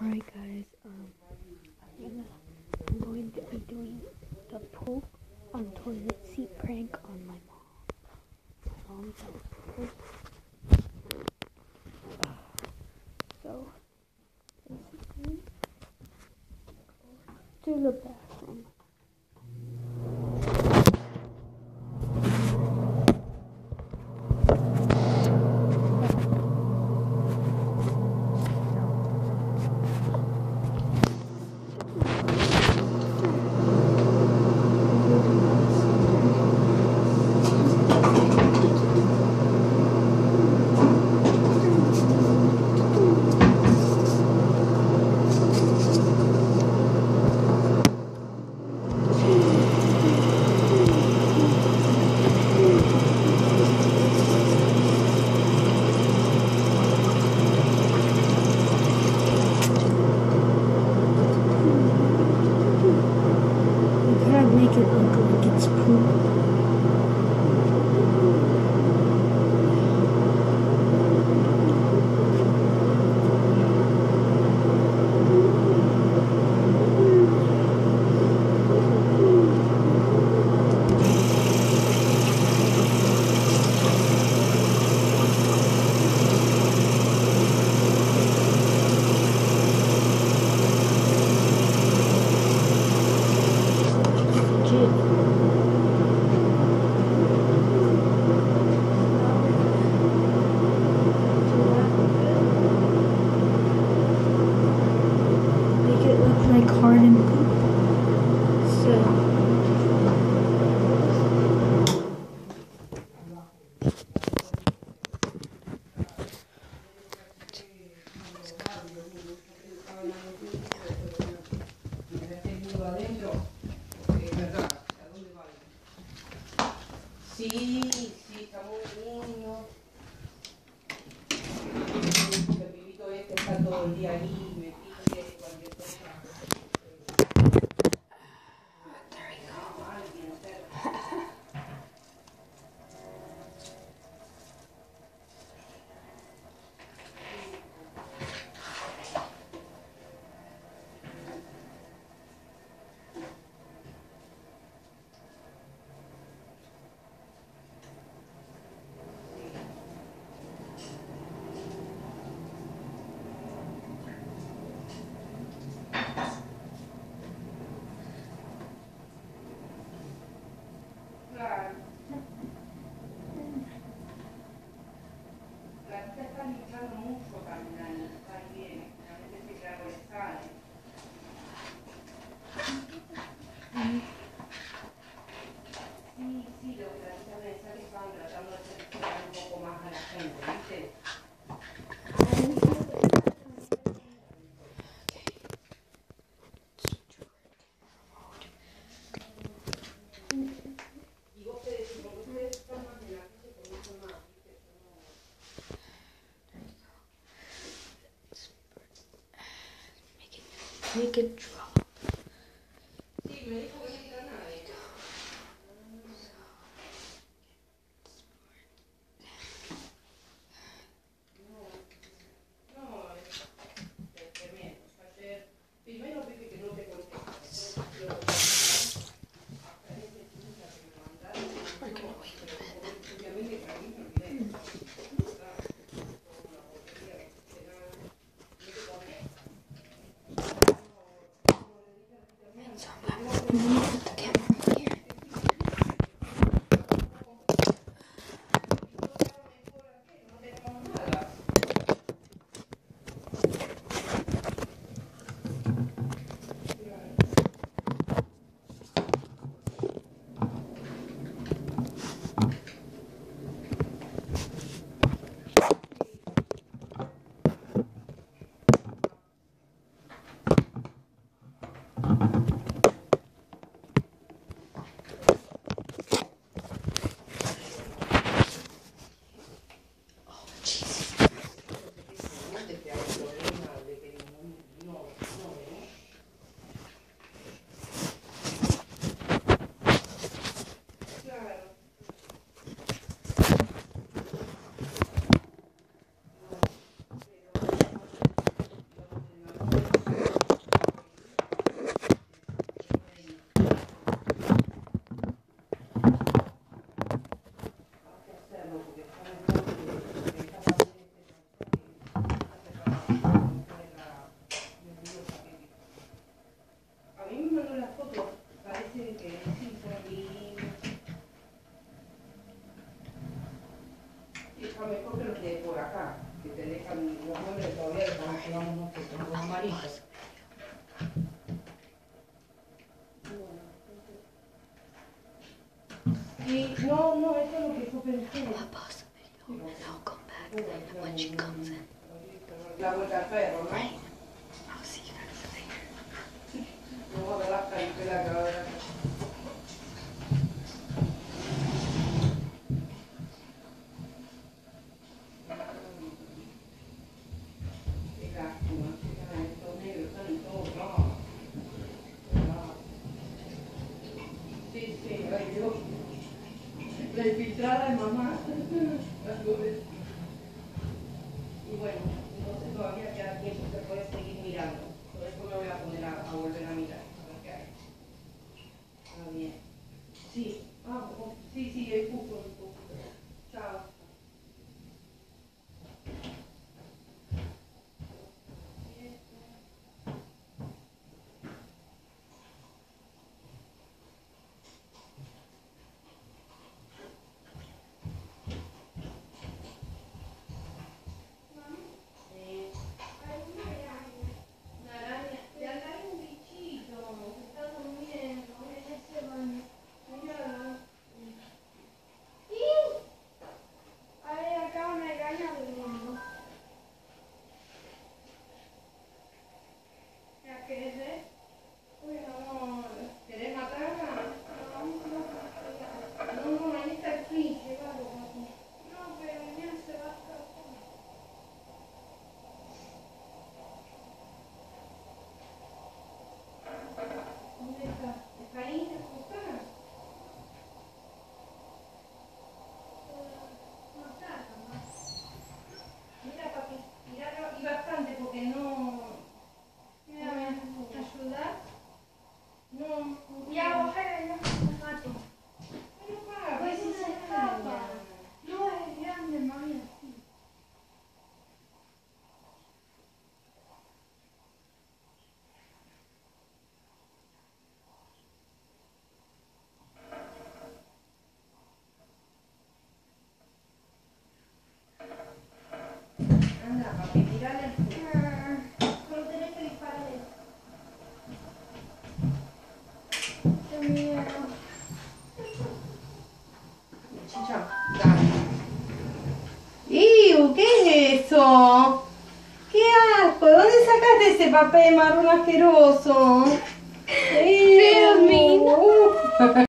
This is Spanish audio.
Alright guys, I'm going to be doing the pull on toilet seat prank on my mom. My mom's helpful. So, basically, go to the bathroom. Make it drop. vamos no peito, não vamos marimbas. No, este lo que fue perdido. Papa's video, and I'll come back when she comes in. Right? I'll see you guys later. La infiltrada de mamá. Y bueno, entonces todavía queda tiempo, se puede seguir mirando. Por eso me voy a poner a volver a mirar. Está bien. Sí, vamos. Ah, sí, hay fútbol. Chao. ¡Qué asco! ¿Dónde sacaste ese papel marrón asqueroso? ¡Dios mío!